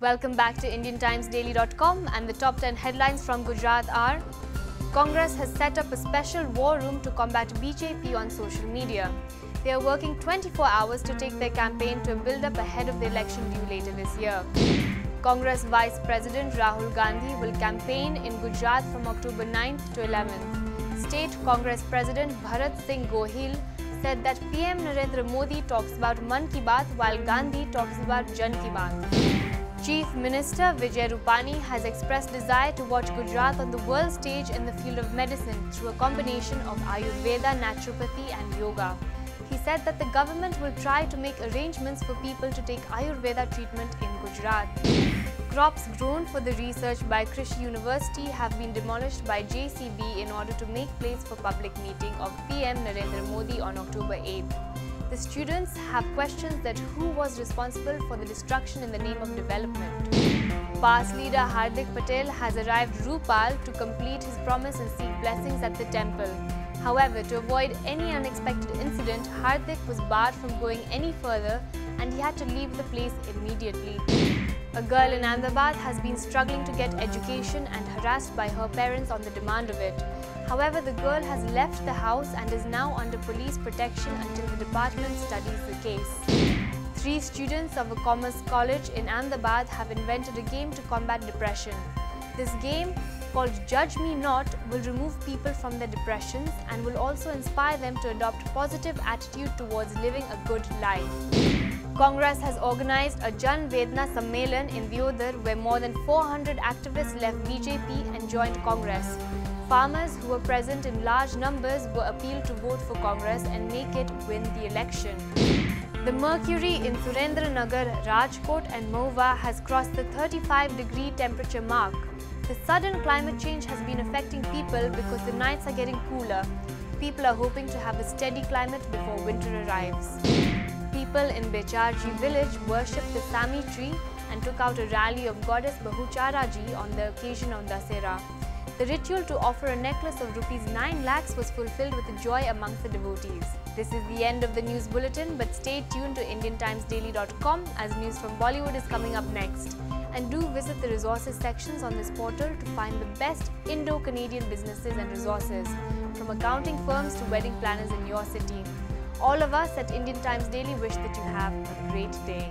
Welcome back to IndianTimesDaily.com, and the top 10 headlines from Gujarat are: Congress has set up a special war room to combat BJP on social media. They are working 24 hours to take their campaign to a build-up ahead of the election due later this year. Congress Vice President Rahul Gandhi will campaign in Gujarat from October 9th to 11th. State Congress President Bharat Singh Gohil said that PM Narendra Modi talks about Man Ki Baat while Gandhi talks about Jan Ki Baat. Chief Minister Vijay Rupani has expressed desire to watch Gujarat on the world stage in the field of medicine through a combination of Ayurveda, naturopathy and yoga. He said that the government will try to make arrangements for people to take Ayurveda treatment in Gujarat. Crops grown for the research by Krishi University have been demolished by JCB in order to make place for public meeting of PM Narendra Modi on October 8th. The students have questions that who was responsible for the destruction in the name of development. Past leader Hardik Patel has arrived Rupal to complete his promise and seek blessings at the temple. However, to avoid any unexpected incident, Hardik was barred from going any further and he had to leave the place immediately. A girl in Ahmedabad has been struggling to get education and harassed by her parents on the demand of it. However, the girl has left the house and is now under police protection until the department studies the case. 3 students of a commerce college in Ahmedabad have invented a game to combat depression. This game, called Judge Me Not, will remove people from their depressions and will also inspire them to adopt a positive attitude towards living a good life. Congress has organized a Jan Vedna Sammelan in Vyodhar, where more than 400 activists left BJP and joined Congress. Farmers who were present in large numbers were appealed to vote for Congress and make it win the election. The mercury in Surendranagar, Rajkot and Mova has crossed the 35-degree temperature mark. The sudden climate change has been affecting people because the nights are getting cooler. People are hoping to have a steady climate before winter arrives. People in Becharji village worshipped the Sami tree and took out a rally of goddess Bahucharaji on the occasion of Dasera. The ritual to offer a necklace of ₹9 lakhs was fulfilled with joy amongst the devotees. This is the end of the news bulletin, but stay tuned to IndianTimesDaily.com as news from Bollywood is coming up next. And do visit the resources sections on this portal to find the best Indo-Canadian businesses and resources, from accounting firms to wedding planners in your city. All of us at Indian Times Daily wish that you have a great day.